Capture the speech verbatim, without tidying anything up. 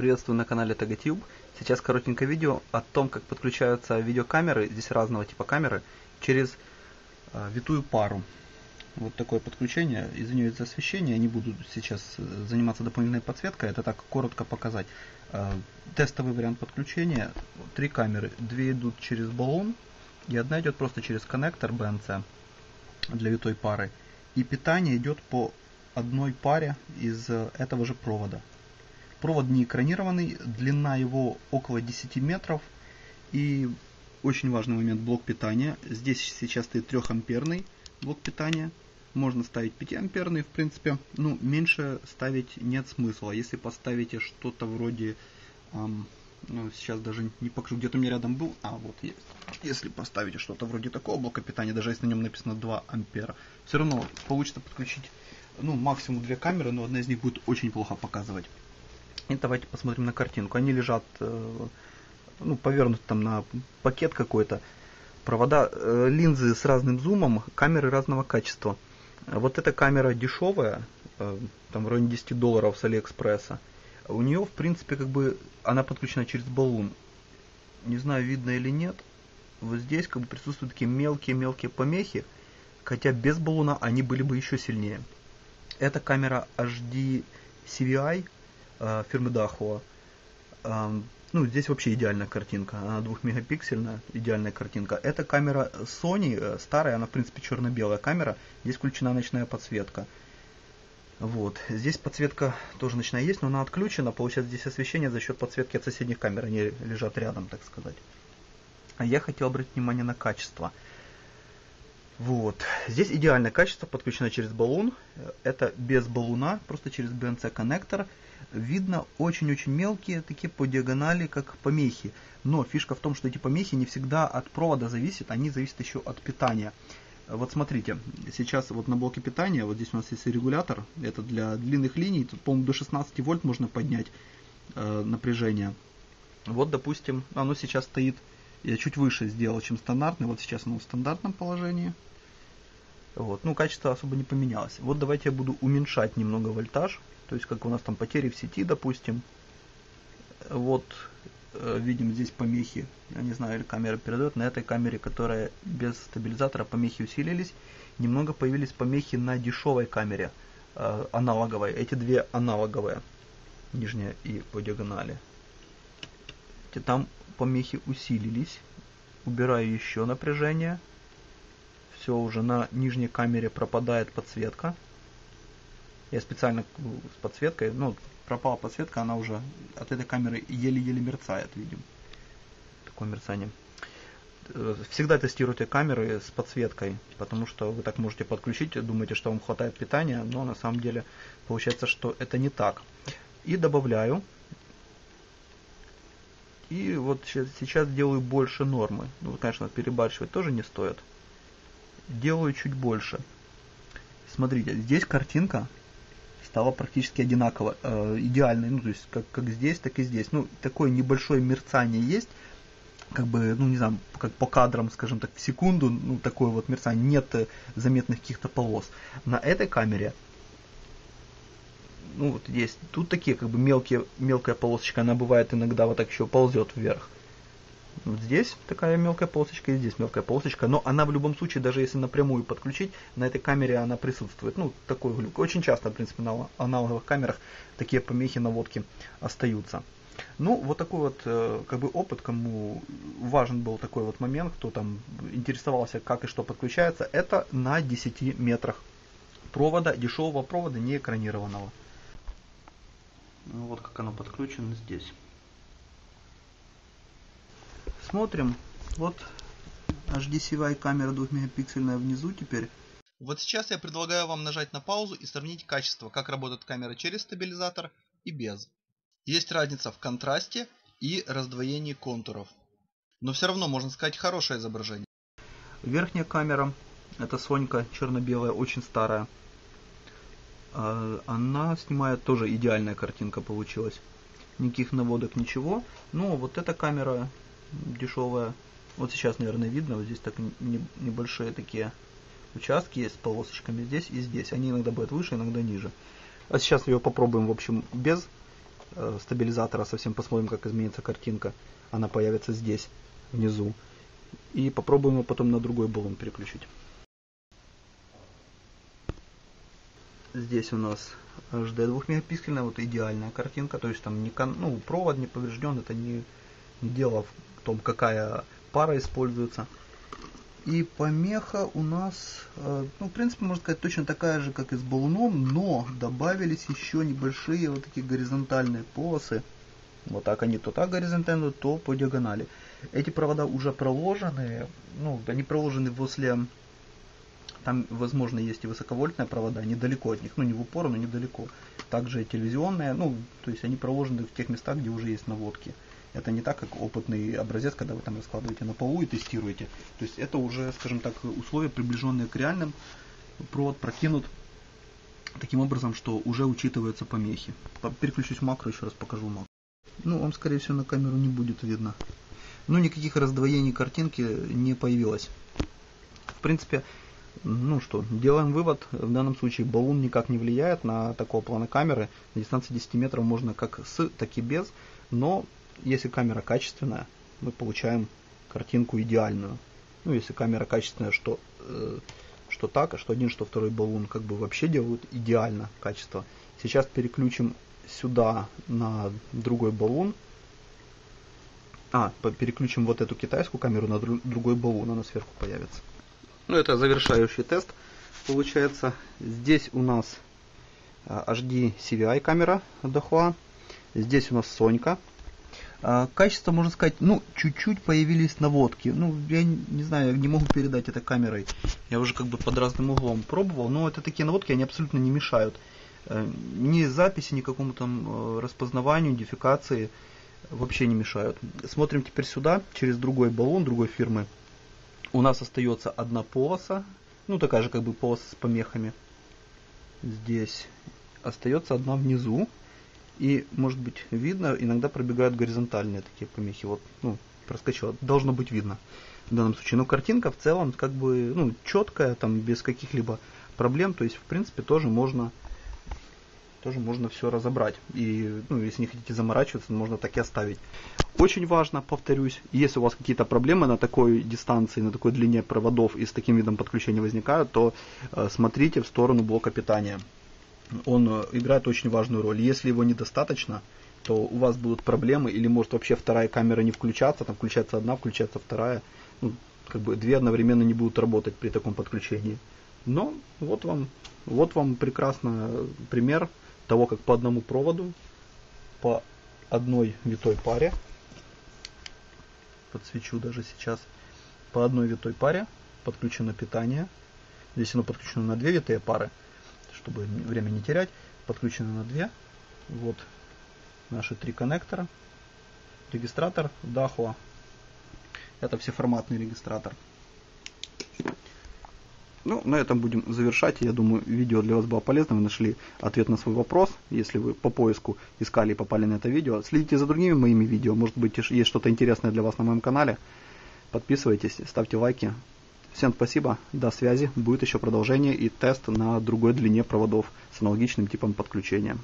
Приветствую на канале Tagatube. Сейчас коротенькое видео о том, как подключаются видеокамеры, здесь разного типа камеры, через витую пару. Вот такое подключение. Извиняюсь за освещение, я не буду сейчас заниматься дополнительной подсветкой, это так коротко показать. Тестовый вариант подключения. Три камеры. Две идут через баллон и одна идет просто через коннектор бэ эн це для витой пары. И питание идет по одной паре из этого же провода. Провод не экранированный, длина его около десяти метров. И очень важный момент — блок питания. Здесь сейчас стоит трёхамперный блок питания. Можно ставить пятиамперный, в принципе. Ну, меньше ставить нет смысла. Если поставите что-то вроде... Эм, ну, сейчас даже не покажу, где-то у меня рядом был. А, вот есть. Если поставите что-то вроде такого блока питания, даже если на нем написано два ампера, все равно получится подключить, ну, максимум две камеры, но одна из них будет очень плохо показывать. И давайте посмотрим на картинку. Они лежат, ну, повернуты там на пакет какой-то. Провода, линзы с разным зумом, камеры разного качества. Вот эта камера дешевая, там в районе десяти долларов с Алиэкспресса. У нее, в принципе, как бы она подключена через баллон. Не знаю, видно или нет. Вот здесь как бы присутствуют такие мелкие-мелкие помехи. Хотя без баллона они были бы еще сильнее. Это камера эйч ди си ви ай. Фирмы Dahua. Ну, здесь вообще идеальная картинка. Она двухмегапиксельная, идеальная картинка. Это камера Sony, старая, она в принципе черно-белая камера. Здесь включена ночная подсветка. Вот. Здесь подсветка тоже ночная есть, но она отключена. Получается, здесь освещение за счет подсветки от соседних камер. Они лежат рядом, так сказать. А я хотел обратить внимание на качество. Вот. Здесь идеальное качество, подключено через баллон. Это без баллона, просто через бэ эн це коннектор. Видно очень-очень мелкие, такие по диагонали, как помехи. Но фишка в том, что эти помехи не всегда от провода зависят, они зависят еще от питания. Вот смотрите, сейчас вот на блоке питания, вот здесь у нас есть регулятор. Это для длинных линий, тут, по-моему, до шестнадцати вольт можно поднять э, напряжение. Вот, допустим, оно сейчас стоит, я чуть выше сделал, чем стандартный. Вот сейчас оно в стандартном положении. Вот. Ну, качество особо не поменялось. Вот давайте я буду уменьшать немного вольтаж. То есть, как у нас там потери в сети, допустим. Вот, э, видим здесь помехи. Я не знаю, или камера передает. На этой камере, которая без стабилизатора, помехи усилились. Немного появились помехи на дешевой камере, э, аналоговой. Эти две аналоговые, нижняя и по диагонали. Там помехи усилились. Убираю еще напряжение. Все, уже на нижней камере пропадает подсветка. Я специально с подсветкой, ну, пропала подсветка, она уже от этой камеры еле-еле мерцает, видим. Такое мерцание. Всегда тестируйте камеры с подсветкой, потому что вы так можете подключить, думаете, что вам хватает питания, но на самом деле получается, что это не так. И добавляю. И вот сейчас делаю больше нормы. Ну, конечно, перебарщивать тоже не стоит. Делаю чуть больше. Смотрите, здесь картинка стала практически одинаково, э, идеальной. Ну, то есть, как, как здесь, так и здесь. Ну, такое небольшое мерцание есть. Как бы, ну, не знаю, как по кадрам, скажем так, в секунду. Ну, такое вот мерцание. Нет заметных каких-то полос. На этой камере... Ну, вот есть. Тут такие, как бы, мелкие, мелкая полосочка, она бывает иногда вот так еще ползет вверх. Вот здесь такая мелкая полосочка и здесь мелкая полосочка. Но она в любом случае, даже если напрямую подключить, на этой камере она присутствует. Ну, такой глюк. Очень часто, в принципе, на аналоговых камерах такие помехи наводки остаются. Ну, вот такой вот, как бы, опыт, кому важен был такой вот момент, кто там интересовался, как и что подключается, это на десяти метрах провода, дешевого провода, не экранированного. Ну, вот как оно подключено здесь. Смотрим. Вот эйч ди си ви ай камера двухмегапиксельная внизу теперь. Вот сейчас я предлагаю вам нажать на паузу и сравнить качество, как работает камера через стабилизатор и без. Есть разница в контрасте и раздвоении контуров. Но все равно можно сказать, хорошее изображение. Верхняя камера, это Сонька черно-белая, очень старая. Она снимает, тоже идеальная картинка получилась. Никаких наводок, ничего. Но вот эта камера дешевая. Вот сейчас, наверное, видно. Вот здесь так небольшие такие участки есть с полосочками здесь и здесь. Они иногда бывают выше, иногда ниже. А сейчас ее попробуем, в общем, без э, стабилизатора совсем, посмотрим, как изменится картинка. Она появится здесь, внизу. И попробуем его потом на другой булон переключить. Здесь у нас эйч ди двухмегапиксельная, вот идеальная картинка. То есть там не кон... ну, провод не поврежден, это не дело в том, какая пара используется. И помеха у нас, ну, в принципе, можно сказать, точно такая же, как и с балуном, но добавились еще небольшие вот такие горизонтальные полосы. Вот так они то так горизонтально, то по диагонали. Эти провода уже проложены, ну, они проложены возле, там, возможно, есть и высоковольтные провода, недалеко от них, ну, не в упор, но недалеко. Также и телевизионные, ну, то есть они проложены в тех местах, где уже есть наводки. Это не так, как опытный образец, когда вы там раскладываете на полу и тестируете. То есть это уже, скажем так, условия, приближенные к реальным. Провод прокинут таким образом, что уже учитываются помехи. Переключусь в макро, еще раз покажу макро. Ну, вам, скорее всего, на камеру не будет видно. Ну, никаких раздвоений картинки не появилось. В принципе, ну что, делаем вывод. В данном случае балун никак не влияет на такого плана камеры. На дистанции десяти метров можно как с, так и без, но... Если камера качественная, мы получаем картинку идеальную. Ну, если камера качественная, что, э, что так, а что один, что второй балун как бы вообще делают идеально качество. Сейчас переключим сюда на другой балун. А, переключим вот эту китайскую камеру на друг, другой балун, она сверху появится. Ну, это завершающий тест. Получается, здесь у нас эйч ди си ви ай камера Dahua. Здесь у нас Сонька. Качество, можно сказать, ну, чуть-чуть появились наводки. Ну, я не знаю, я не могу передать это камерой. Я уже как бы под разным углом пробовал, но это такие наводки, они абсолютно не мешают. Ни записи, ни какому там распознаванию, идентификации вообще не мешают. Смотрим теперь сюда, через другой баллон другой фирмы. У нас остается одна полоса, ну, такая же как бы полоса с помехами. Здесь остается одна внизу. И, может быть, видно, иногда пробегают горизонтальные такие помехи. Вот, ну, проскочило. Должно быть видно в данном случае. Но картинка в целом как бы, ну, четкая, там, без каких-либо проблем. То есть, в принципе, тоже можно, тоже можно все разобрать. И, ну, если не хотите заморачиваться, можно так и оставить. Очень важно, повторюсь, если у вас какие-то проблемы на такой дистанции, на такой длине проводов и с таким видом подключения возникают, то э, смотрите в сторону блока питания. Он играет очень важную роль. Если его недостаточно, то у вас будут проблемы, или может вообще вторая камера не включаться, там включается одна, включается вторая. Ну, как бы две одновременно не будут работать при таком подключении. Но вот вам, вот вам прекрасный пример того, как по одному проводу, по одной витой паре, подсвечу даже сейчас, по одной витой паре подключено питание. Здесь оно подключено на две витые пары, чтобы время не терять. Подключено на две. Вот наши три коннектора. Регистратор Dahua. Это всеформатный регистратор. Ну, на этом будем завершать. Я думаю, видео для вас было полезно. Вы нашли ответ на свой вопрос. Если вы по поиску искали и попали на это видео, следите за другими моими видео. Может быть, есть что-то интересное для вас на моем канале. Подписывайтесь, ставьте лайки. Всем спасибо, до связи, будет еще продолжение и тест на другой длине проводов с аналогичным типом подключения.